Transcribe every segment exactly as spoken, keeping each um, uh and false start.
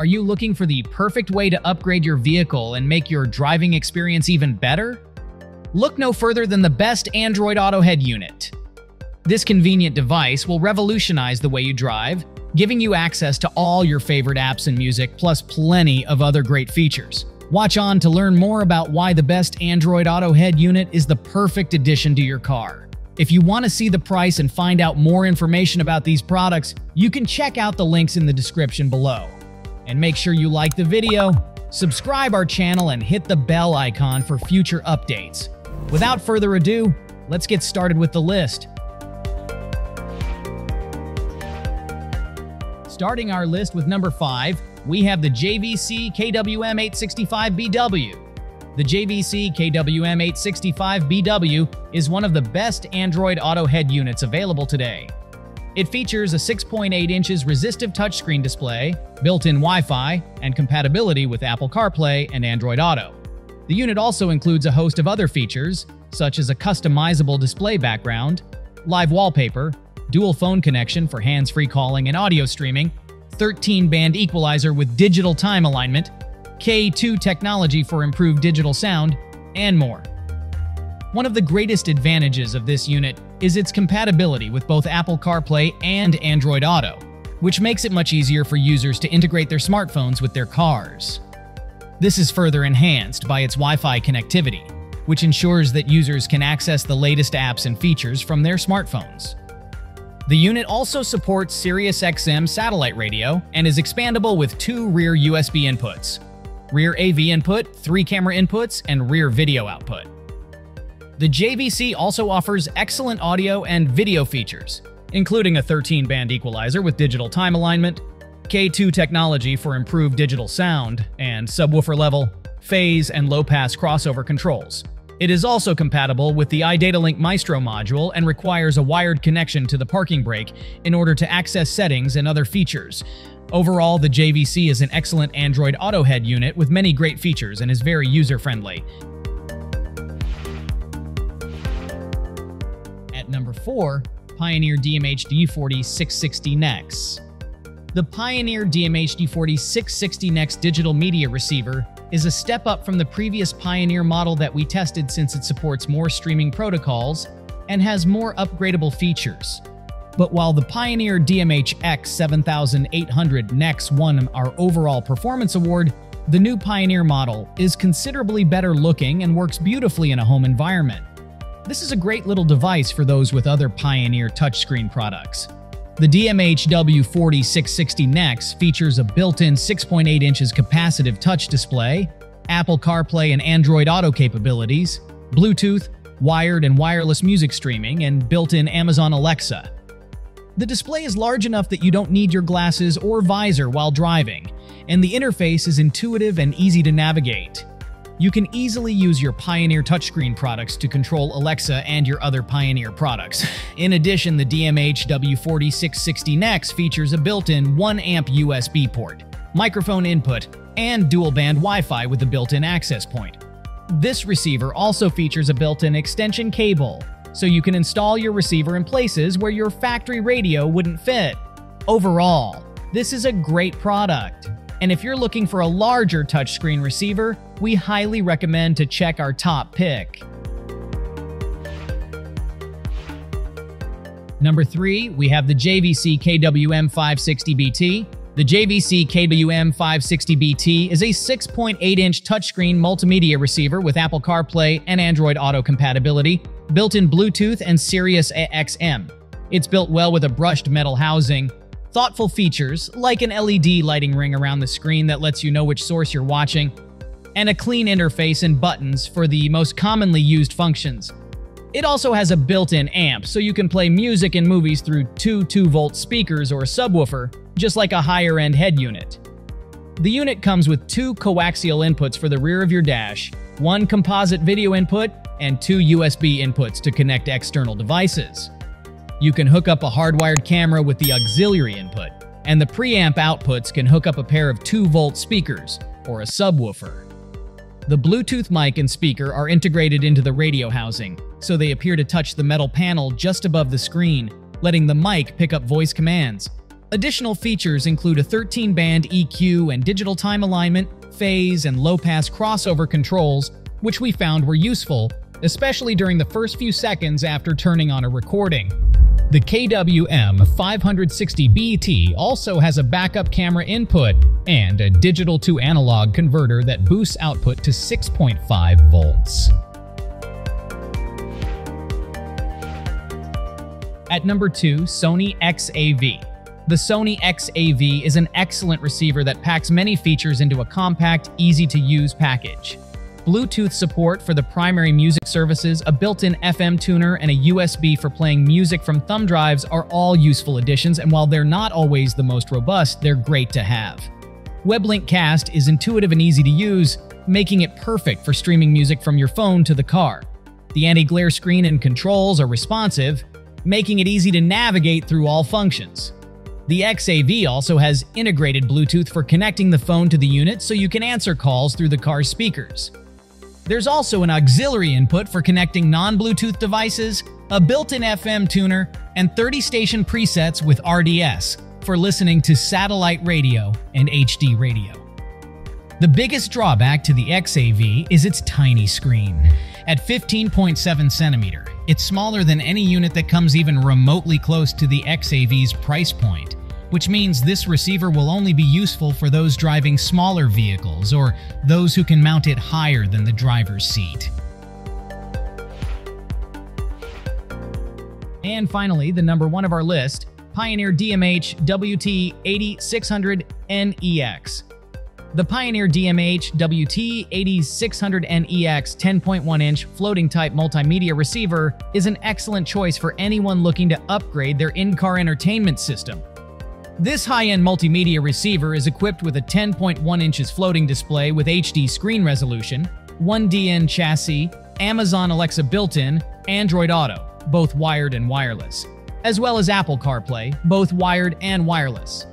Are you looking for the perfect way to upgrade your vehicle and make your driving experience even better? Look no further than the best Android Auto head unit. This convenient device will revolutionize the way you drive, giving you access to all your favorite apps and music, plus plenty of other great features. Watch on to learn more about why the best Android Auto head unit is the perfect addition to your car. If you want to see the price and find out more information about these products, you can check out the links in the description below. And make sure you like the video, subscribe our channel, and hit the bell icon for future updates. Without further ado, let's get started with the list. Starting our list with number five, we have the J V C K W M eight sixty-five B W. The J V C K W M eight sixty-five B W is one of the best Android Auto head units available today. It features a six point eight inches resistive touchscreen display, built-in Wi-Fi, and compatibility with Apple CarPlay and Android Auto. The unit also includes a host of other features, such as a customizable display background, live wallpaper, dual phone connection for hands-free calling and audio streaming, thirteen band equalizer with digital time alignment, K two technology for improved digital sound, and more. One of the greatest advantages of this unit is its compatibility with both Apple CarPlay and Android Auto, which makes it much easier for users to integrate their smartphones with their cars. This is further enhanced by its Wi-Fi connectivity, which ensures that users can access the latest apps and features from their smartphones. The unit also supports SiriusXM satellite radio and is expandable with two rear U S B inputs, rear A V input, three camera inputs, and rear video output. The J V C also offers excellent audio and video features, including a thirteen band equalizer with digital time alignment, K two technology for improved digital sound, and subwoofer level, phase, and low-pass crossover controls. It is also compatible with the iDataLink Maestro module and requires a wired connection to the parking brake in order to access settings and other features. Overall, the J V C is an excellent Android Auto head unit with many great features and is very user-friendly. At number four, Pioneer D M H W forty-six sixty NEX. The Pioneer D M H W forty-six sixty NEX digital media receiver is a step up from the previous Pioneer model that we tested, since it supports more streaming protocols and has more upgradable features. But while the Pioneer D M H X seven thousand eight hundred NEX won our overall performance award, the new Pioneer model is considerably better looking and works beautifully in a home environment. This is a great little device for those with other Pioneer touchscreen products. The D M H W forty-six sixty NEX features a built-in six point eight inches capacitive touch display, Apple CarPlay and Android Auto capabilities, Bluetooth, wired and wireless music streaming, and built-in Amazon Alexa. The display is large enough that you don't need your glasses or visor while driving, and the interface is intuitive and easy to navigate. You can easily use your Pioneer touchscreen products to control Alexa and your other Pioneer products. In addition, the D M H W forty-six sixty NEX features a built-in one amp U S B port, microphone input, and dual-band Wi-Fi with a built-in access point. This receiver also features a built-in extension cable, so you can install your receiver in places where your factory radio wouldn't fit. Overall, this is a great product. And if you're looking for a larger touchscreen receiver, we highly recommend to check our top pick. Number three, we have the J V C K W M five sixty B T. The J V C K W M five sixty B T is a six point eight inch touchscreen multimedia receiver with Apple CarPlay and Android Auto compatibility, built-in Bluetooth and SiriusXM. It's built well with a brushed metal housing, thoughtful features like an L E D lighting ring around the screen that lets you know which source you're watching, and a clean interface and buttons for the most commonly used functions. It also has a built-in amp, so you can play music and movies through two two volt speakers or a subwoofer, just like a higher-end head unit. The unit comes with two coaxial inputs for the rear of your dash, one composite video input, and two U S B inputs to connect external devices. You can hook up a hardwired camera with the auxiliary input, and the preamp outputs can hook up a pair of two volt speakers or a subwoofer. The Bluetooth mic and speaker are integrated into the radio housing, so they appear to touch the metal panel just above the screen, letting the mic pick up voice commands. Additional features include a thirteen band E Q and digital time alignment, phase, and low-pass crossover controls, which we found were useful, especially during the first few seconds after turning on a recording. The K W M five sixty B T also has a backup camera input and a digital-to-analog converter that boosts output to six point five volts. At number two, Sony X A V. The Sony X A V is an excellent receiver that packs many features into a compact, easy-to-use package. Bluetooth support for the primary music services, a built-in F M tuner, and a U S B for playing music from thumb drives are all useful additions, and while they're not always the most robust, they're great to have. WebLink Cast is intuitive and easy to use, making it perfect for streaming music from your phone to the car. The anti-glare screen and controls are responsive, making it easy to navigate through all functions. The X A V also has integrated Bluetooth for connecting the phone to the unit so you can answer calls through the car's speakers. There's also an auxiliary input for connecting non-Bluetooth devices, a built-in F M tuner, and thirty station presets with R D S for listening to satellite radio and H D radio. The biggest drawback to the X A V is its tiny screen. At fifteen point seven centimeter, it's smaller than any unit that comes even remotely close to the X A V's price point, which means this receiver will only be useful for those driving smaller vehicles or those who can mount it higher than the driver's seat. And finally, the number one of our list, Pioneer D M H W T eight six hundred N E X. The Pioneer D M H W T eight six hundred N E X ten point one inch floating-type multimedia receiver is an excellent choice for anyone looking to upgrade their in-car entertainment system. This high-end multimedia receiver is equipped with a ten point one inches floating display with H D screen resolution, one D N chassis, Amazon Alexa built-in, Android Auto, both wired and wireless, as well as Apple CarPlay, both wired and wireless.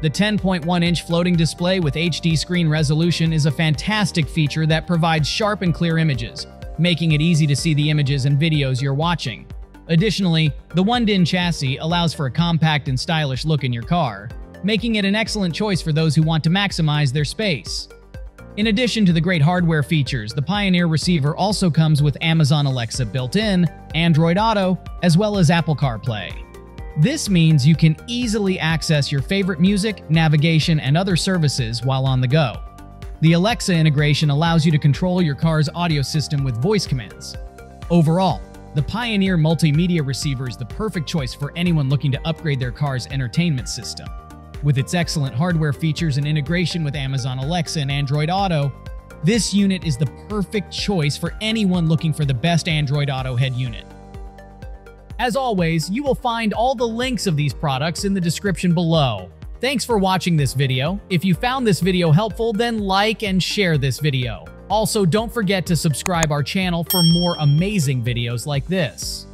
The ten point one inch floating display with H D screen resolution is a fantastic feature that provides sharp and clear images, making it easy to see the images and videos you're watching. Additionally, the one D N chassis allows for a compact and stylish look in your car, making it an excellent choice for those who want to maximize their space. In addition to the great hardware features, the Pioneer receiver also comes with Amazon Alexa built-in, Android Auto, as well as Apple CarPlay. This means you can easily access your favorite music, navigation, and other services while on the go. The Alexa integration allows you to control your car's audio system with voice commands. Overall, the Pioneer Multimedia Receiver is the perfect choice for anyone looking to upgrade their car's entertainment system. With its excellent hardware features and integration with Amazon Alexa and Android Auto, this unit is the perfect choice for anyone looking for the best Android Auto head unit. As always, you will find all the links of these products in the description below. Thanks for watching this video. If you found this video helpful, then like and share this video. Also, don't forget to subscribe our channel for more amazing videos like this.